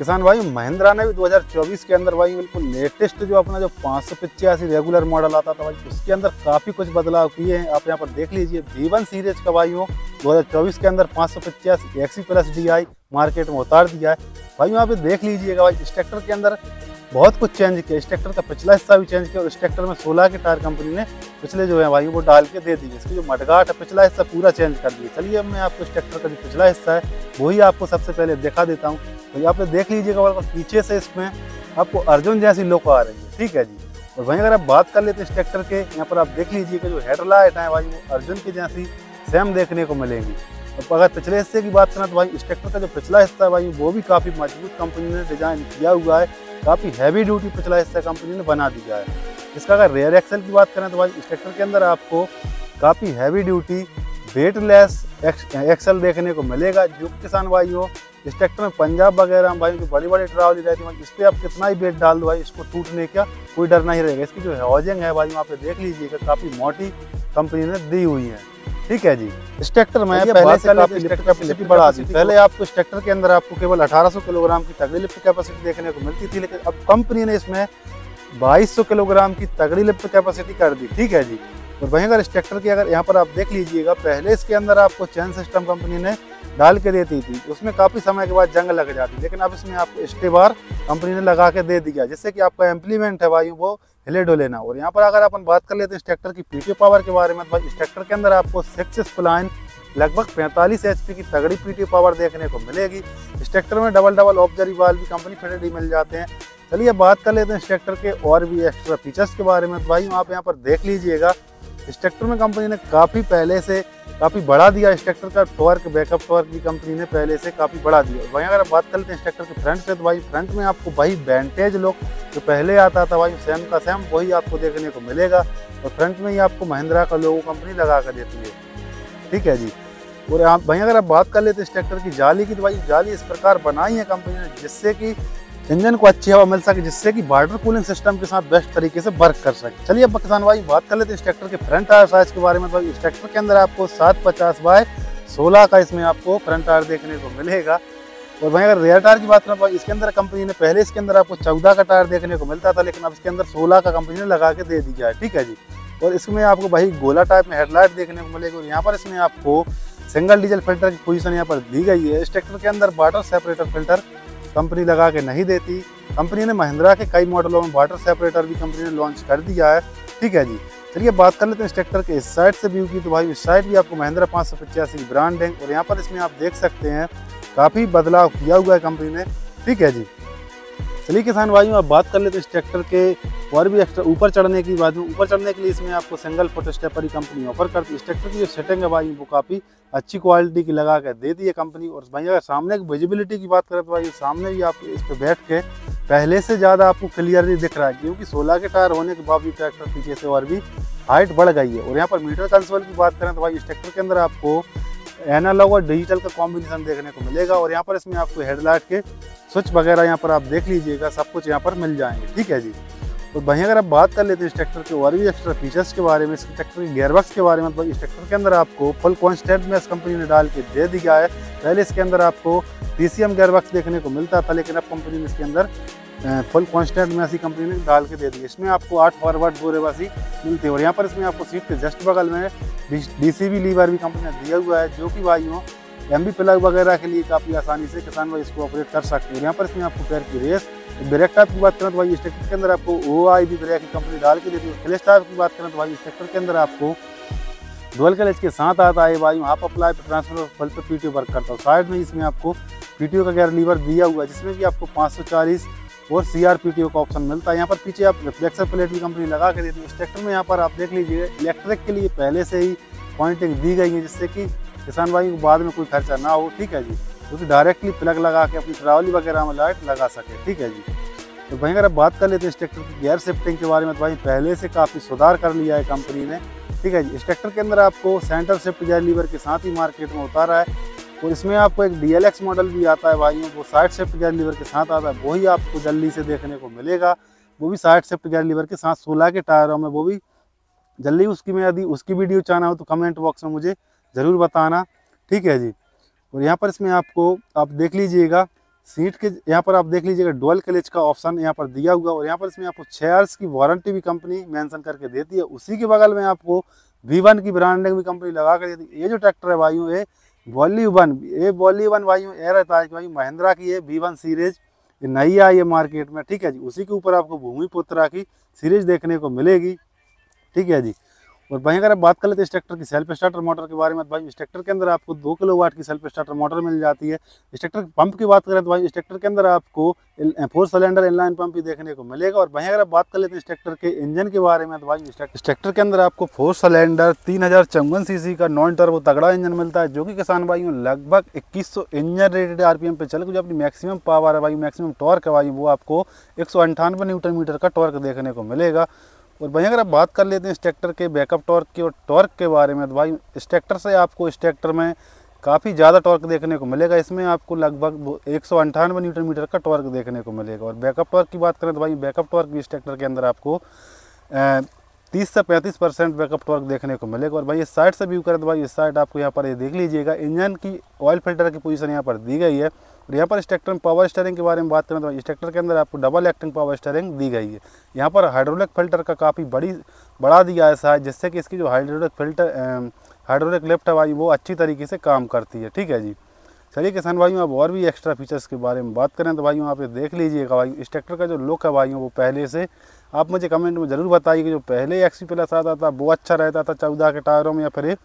किसान भाई महिंद्रा ने भी 2024 के अंदर भाई बिल्कुल लेटेस्ट जो अपना जो 585 रेगुलर मॉडल आता था भाई उसके अंदर काफ़ी कुछ बदलाव किए हैं। आप यहां पर देख लीजिए V1 सीरीज का भाई वो 2024 के अंदर 585 XE प्लस DI मार्केट में उतार दिया है भाई। वहां पे देख लीजिएगा भाई इस ट्रैक्टर के अंदर बहुत कुछ चेंज किया, इस ट्रैक्टर का पिछला हिस्सा भी चेंज किया और इस ट्रैक्टर में 16 के टायर कंपनी ने पिछले जो है भाई वो डाल के दे दिए। इसकी जो मडगाट है पिछला हिस्सा पूरा चेंज कर दिया। चलिए अब मैं आपको इस ट्रैक्टर का जो पिछला हिस्सा है वही आपको सबसे पहले दिखा देता हूँ। तो यहाँ पे देख लीजिएगा बिल्कुल पीछे से इसमें आपको अर्जुन जैसी लुक आ रही है, ठीक है जी। और वहीं अगर आप बात कर लेते हैं इस ट्रैक्टर के, यहाँ पर आप देख लीजिएगा जो हेडलाइट है भाई वो अर्जुन की जैसी सेम देखने को मिलेगी। और अगर पिछले हिस्से की बात करें तो भाई इस ट्रैक्टर का जो पिछला हिस्सा है भाई वो भी काफ़ी मजबूत कंपनी ने डिज़ाइन किया हुआ है, काफ़ी हैवी ड्यूटी पिछला हिस्सा कंपनी ने बना दिया है। इसका अगर रेयर एक्सल की बात करें तो भाई इस ट्रैक्टर के अंदर आपको काफ़ी हैवी ड्यूटी वेटलेस एक्सल देखने को मिलेगा। जो किसान भाई हो इस ट्रैक्टर में पंजाब वगैरह भाई जो बड़ी बड़ी ट्रावली रहती है इस पर आप कितना ही वेट डाल दो भाई इसको टूटने का कोई डर नहीं रहेगा। इसकी जो हाउसिंग है भाई वहाँ पे देख लीजिएगा काफ़ी मोटी कंपनी ने दी हुई है, ठीक है जी। इस ट्रैक्टर में पहले से काफी लिफ्ट कैपेसिटी बढ़ा दी। पहले आपको इस ट्रैक्टर के अंदर आपको केवल 1800 किलोग्राम की तगड़ी लिफ्ट कैपेसिटी देखने को मिलती थी, लेकिन अब कंपनी ने इसमें 2200 किलोग्राम की तगड़ी लिफ्ट कैपेसिटी कर दी, ठीक है जी। और वहीं अगर इस ट्रैक्टर की अगर यहाँ पर आप देख लीजिएगा पहले इसके अंदर आपको चैन सिस्टम कंपनी ने डाल के देती थी, उसमें काफ़ी समय के बाद जंग लग जाती, लेकिन अब इसमें आपको स्टेबार कंपनी ने लगा के दे दिया जिससे कि आपका इम्प्लीमेंट है भाई वो हिले डोले ना। और यहाँ पर अगर अपन बात कर लेते हैं इस ट्रैक्टर की पीटी पावर के बारे में तो भाई इस ट्रैक्टर के अंदर आपको 6 स्प्लाइन लगभग 45 HP की तगड़ी पीटी पावर देखने को मिलेगी। इस ट्रैक्टर में डबल ऑब्जरी वाल भी कंपनी फिटेड ही मिल जाते हैं। चलिए बात कर लेते हैं इस ट्रैक्टर के और भी एक्स्ट्रा फीचर्स के बारे में। तो भाई आप यहाँ पर देख लीजिएगा इस ट्रैक्टर में कंपनी ने काफ़ी पहले से काफ़ी बढ़ा दिया। इस ट्रैक्टर का टॉर्क बैकअप टॉर्क भी कंपनी ने पहले से काफ़ी बढ़ा दिया। वहीं अगर बात कर लेते हैं इस ट्रैक्टर के फ्रंट से तो भाई फ्रंट में आपको भाई वेंटेज लुक जो पहले आता था भाई सेम का सेम वही आपको देखने को मिलेगा। और फ्रंट में ही आपको महिंद्रा का लोगो कंपनी लगा कर देती है, ठीक है जी। और आप भाई अगर आप बात कर लेते हैं इस ट्रैक्टर की जाली की तो भाई जाली इस प्रकार बनाई है कंपनी ने जिससे कि इंजन को अच्छी हवा मिल सके, जिससे कि वाटर कूलिंग सिस्टम के साथ बेस्ट तरीके से वर्क कर सके। चलिए अब किसान भाई बात कर लेते हैं इस ट्रैक्टर के फ्रंट टायर साइज के बारे में। तो इस ट्रैक्टर के अंदर आपको 750/16 का इसमें आपको फ्रंट टायर देखने को मिलेगा। और वहीं अगर रेयर टायर की बात करें तो इसके अंदर कंपनी ने पहले इसके अंदर आपको 14 का टायर देखने को मिलता था, लेकिन अब इसके अंदर 16 का कंपनी ने लगा के दे दिया है, ठीक है जी। और इसमें आपको भाई गोला टाइप में हेडलाइट देखने को मिलेगी। और यहाँ पर इसमें आपको सिंगल डीजल फिल्टर की पोजीशन यहाँ पर दी गई है। इस ट्रैक्टर के अंदर वाटर सेपरेटर फिल्टर कंपनी लगा के नहीं देती। कंपनी ने महिंद्रा के कई मॉडलों में वाटर सेपरेटर भी कंपनी ने लॉन्च कर दिया है, ठीक है जी। चलिए बात कर लेते हैं इस ट्रैक्टर के इस साइड से व्यू की। तो भाई इस साइड भी आपको महिंद्रा 585 की ब्रांड है और यहाँ पर इसमें आप देख सकते हैं काफ़ी बदलाव किया हुआ है कंपनी ने, ठीक है जी। चलिए किसान भाइयों आप बात कर लेते हैं इस ट्रैक्टर के और भी एक्स्ट्रा ऊपर चढ़ने की बात में। ऊपर चढ़ने के लिए इसमें आपको सिंगल फुट स्टेप पर ही कंपनी ऑफर करती है। इस ट्रैक्टर की जो सेटिंग है भाई वो काफ़ी अच्छी क्वालिटी की लगा कर देती है कंपनी। और भाई अगर सामने की विजिबिलिटी की बात करें तो भाई सामने भी आप इस पर बैठ के पहले से ज़्यादा आपको क्लियरली दिख रहा है, क्योंकि 16 के टायर होने के बावजूद ट्रैक्टर पीछे से और भी हाइट बढ़ गई है। और यहाँ पर मीटर कंसोल की बात करें तो भाई इस ट्रैक्टर के अंदर आपको एनालॉग और डिजिटल का कॉम्बिनेशन देखने को मिलेगा। और यहाँ पर इसमें आपको हेडलाइट के स्विच वगैरह यहाँ पर आप देख लीजिएगा, सब कुछ यहाँ पर मिल जाएंगे, ठीक है जी। और वहीं अगर आप बात कर लेते हैं इस ट्रैक्टर के और भी एक्स्ट्रा फीचर्स के बारे में, इस ट्रैक्टर के गेयरबॉक्स के बारे में, तो इस ट्रैक्टर के अंदर आपको फुल कॉन्स्टेंट में इस कंपनी ने डाल के दे दिया है। पहले इसके अंदर आपको TCM गेयरबॉक्स देखने को मिलता था, लेकिन अब कंपनी ने इसके अंदर फुल कॉन्स्टेंट में ऐसी कंपनी ने डाल के दे दी। इसमें आपको 8 फॉरवर्ड 2 रिवर्स मिलती है। और यहाँ पर इसमें आपको सीट के जस्ट बगल में DCB लीवर भी कंपनी ने दिया हुआ है, जो कि भाइयों MB प्लग वगैरह के लिए काफ़ी आसानी से किसान भाई इसको ऑपरेट कर सकते हैं। यहाँ पर इसमें आपको पैर की रेस ब्रेक टाइप की बात करें तो भाई इस ट्रैक्टर के अंदर आपको OIB ब्रेक की कंपनी डाल के देती है। क्लच टाइप की बात करें तो भाई इस ट्रैक्टर के अंदर आपको डुअल क्लच के साथ आता है भाई, वहाँ पर अप्लाई ट्रांसफर फल पर PTO वर्क करता है। साइड में इसमें आपको PTO का गियर लीवर दिया हुआ है, जिसमें कि आपको 540 और CR PTO का ऑप्शन मिलता है। यहाँ पर पीछे आप रिफ्लेक्सर प्लेट भी कंपनी लगा के देती है। इस ट्रैक्टर में यहाँ पर आप देख लीजिए इलेक्ट्रिक के लिए पहले से ही पॉइंटिंग दी गई है, जिससे कि किसान भाई को बाद में कोई खर्चा ना हो, ठीक है जी। क्योंकि डायरेक्टली प्लग लगा के अपनी ट्रावली वगैरह में लाइट लगा सके, ठीक है जी। तो वहीं अगर आप बात कर लेते हैं इस ट्रैक्टर की गियर शिफ्टिंग के बारे में तो भाई पहले से काफ़ी सुधार कर लिया है कंपनी ने, ठीक है जी। इस ट्रैक्टर के अंदर आपको सेंटर शिफ्ट गियर लीवर के साथ ही मार्केट में उतारा है। और इसमें आपको एक DLX मॉडल भी आता है भाई, वो साइड शिफ्ट गियर लीवर के साथ आता है, वही आपको जल्दी से देखने को मिलेगा। वो भी साइड शिफ्ट गियर लीवर के साथ 16 के टायरों में, वो भी जल्दी। उसकी मैं यदि उसकी वीडियो चाहना हो तो कमेंट बॉक्स में मुझे ज़रूर बताना, ठीक है जी। और यहाँ पर इसमें आपको आप देख लीजिएगा सीट के यहाँ पर आप देख लीजिएगा डुअल क्लच का ऑप्शन यहाँ पर दिया हुआ, और यहाँ पर इसमें आपको 6 इयर्स की वारंटी भी कंपनी मेंशन करके देती है। उसी के बगल में आपको V1 की ब्रांडिंग भी कंपनी लगा कर देती है। ये जो ट्रैक्टर है भाइयों ये वॉल्यूवन भाइयों ये रहता है कि भाई महिंद्रा की ये V1 सीरीज नई आई है मार्केट में, ठीक है जी। उसी के ऊपर आपको भूमिपुत्रा की सीरीज देखने को मिलेगी, ठीक है जी। और वहीं अगर आप बात कर लेते हैं इस ट्रैक्टर की सेल्फ स्टार्टर मोटर के बारे में, तो भाई इस ट्रैक्टर के अंदर आपको 2 किलोवाट की सेल्फ स्टार्टर मोटर मिल जाती है। इस ट्रैक्टर के पंप की बात करें तो भाई इस ट्रैक्टर के अंदर आपको 4 सिलेंडर इनलाइन पंप भी देखने को मिलेगा। और वहीं अगर आप बात कर लेते हैं इस ट्रैक्टर के इंजन के बारे में, तो भाई इस ट्रैक्टर के अंदर आपको 4 सिलेंडर 3054 सीसी का नॉन टर्बो तगड़ा इंजन मिलता है, जो कि किसान भाइयों लगभग 2100 इंजन रेटेड RPM पे चल, जो अपनी मैक्सिमम पावर है भाई मैक्सिमम टॉर्क है भाई वो आपको 198 Nm का टॉर्क देखने को मिलेगा। और वहीं अगर आप बात कर लेते हैं इस ट्रैक्टर के बैकअप टॉर्क की और टॉर्क के बारे में, तो भाई इस ट्रैक्टर से आपको इस ट्रैक्टर में काफ़ी ज़्यादा टॉर्क देखने को मिलेगा। इसमें आपको लगभग 198 Nm का टॉर्क देखने को मिलेगा। और बैकअप टॉर्क की बात करें तो भाई बैकअप टॉर्क भी इस ट्रैक्टर के अंदर आपको 30 से 35% बैकअप टॉर्क देखने को मिलेगा। और भाई इस साइड से व्यू करें तो भाई इस साइड आपको यहाँ पर ये देख लीजिएगा इंजन की ऑयल फिल्टर की पोजीशन यहाँ पर दी गई है। और यहाँ पर इस ट्रैक्टर में पावर स्टीयरिंग के बारे में बात करें तो भाई इस ट्रैक्टर के अंदर आपको डबल एक्टिंग पावर स्टीयरिंग दी गई है। यहाँ पर हाइड्रोलिक फिल्टर का काफ़ी बड़ा दिया है साइज, जिससे कि इसकी जो हाइड्रोलिक लिफ्ट है भाई वो अच्छी तरीके से काम करती है, ठीक है जी। चलिए किसान भाइयों आप और भी एक्स्ट्रा फीचर्स के बारे में बात करें तो भाइयों आप ये देख लीजिएगा भाई इस ट्रैक्टर का जो लुक है भाइयों वो पहले से आप मुझे कमेंट में ज़रूर बताइए कि जो पहले XP+ आता था वो अच्छा रहता था 14 के टायरों में, या फिर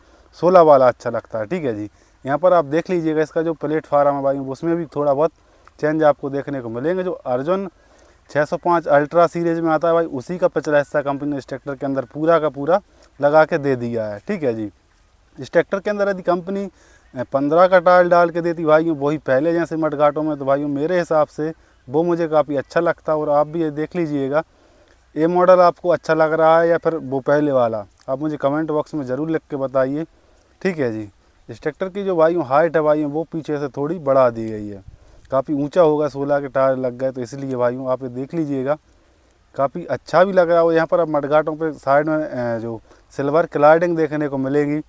16 वाला अच्छा लगता है, ठीक है जी। यहाँ पर आप देख लीजिएगा इसका जो प्लेटफार्म है भाइयों उसमें भी थोड़ा बहुत चेंज आपको देखने को मिलेंगे। जो अर्जुन 605 अल्ट्रा सीरीज में आता है भाई उसी का पिछला हिस्सा कंपनी ने इस ट्रैक्टर के अंदर पूरा का पूरा लगा के दे दिया है, ठीक है जी। इस ट्रैक्टर के अंदर यदि कंपनी 15 का टायर डाल के देती भाइयों वही पहले जैसे मटघाटों में, तो भाइयों मेरे हिसाब से वो मुझे काफ़ी अच्छा लगता है। और आप भी ये देख लीजिएगा ये मॉडल आपको अच्छा लग रहा है या फिर वो पहले वाला, आप मुझे कमेंट बॉक्स में ज़रूर लिख के बताइए, ठीक है जी। इस ट्रैक्टर की जो भाइयों हाइट है भाइयों वो पीछे से थोड़ी बढ़ा दी गई है, काफ़ी ऊँचा होगा 16 के टायर लग गए तो इसलिए भाइयों आप ये देख लीजिएगा काफ़ी अच्छा भी लग रहा है। और यहाँ पर आप मटघाटों पर साइड में जो सिल्वर क्लाइडिंग देखने को मिलेगी,